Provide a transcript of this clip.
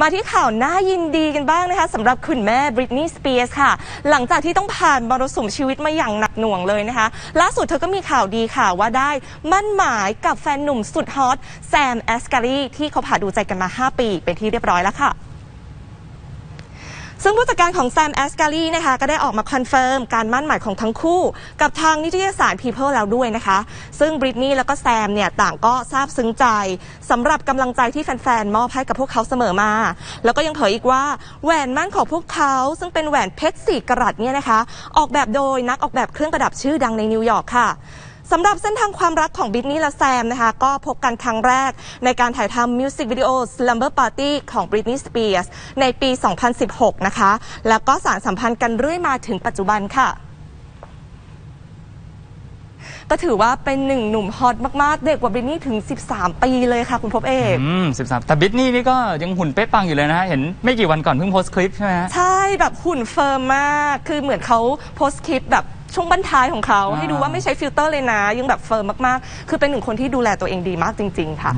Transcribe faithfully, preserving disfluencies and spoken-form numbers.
มาที่ข่าวน่ายินดีกันบ้างนะคะสำหรับคุณแม่ Britney Spears ค่ะหลังจากที่ต้องผ่านมรสุมชีวิตมาอย่างหนักหน่วงเลยนะคะล่าสุดเธอก็มีข่าวดีค่ะว่าได้มั่นหมายกับแฟนหนุ่มสุดฮอตแซม แอสการีที่เขาผ่าดูใจกันมา ห้า ปีเป็นที่เรียบร้อยแล้วค่ะซึ่งผู้จัดการของแซม แอสการีนะคะก็ได้ออกมาคอนเฟิร์มการมั่นหมายของทั้งคู่กับทางนิตยสาร People แล้วด้วยนะคะซึ่ง Britney แล้วก็แซมเนี่ยต่างก็ซาบซึ้งใจสำหรับกำลังใจที่แฟนๆมอบให้กับพวกเขาเสมอมาแล้วก็ยังเผยอีกว่าแหวนมั่นของพวกเขาซึ่งเป็นแหวนเพชรสี่กะรัตเนี่ยนะคะออกแบบโดยนักออกแบบเครื่องประดับชื่อดังในนิวยอร์กค่ะสำหรับเส้นทางความรักของBritneyและแซมนะคะก็พบกันครั้งแรกในการถ่ายทำมิวสิกวิดีโอ Slumber Party ของ Britney Spears ในปี สองพันสิบหก นะคะแล้วก็สานสัมพันธ์กันเรื่อยมาถึงปัจจุบันค่ะก็ถือว่าเป็นหนึ่งหนุ่มฮอตมากๆเด็กกว่าBritneyถึงสิบสามปีเลยค่ะคุณพบเอกอืมสิบสามแต่Britneyนี่ก็ยังหุ่นเป๊ะปังอยู่เลยนะฮะเห็นไม่กี่วันก่อนเพิ่งโพสต์คลิปใช่ไหมใช่แบบหุ่นเฟิร์มมากคือเหมือนเขาโพสต์คลิปแบบช่วงบั้นท้ายของเขาให้ดูว่าไม่ใช้ฟิลเตอร์เลยนะยังแบบเฟิร์มมากๆคือเป็นหนึ่งคนที่ดูแลตัวเองดีมากจริงๆค่ะ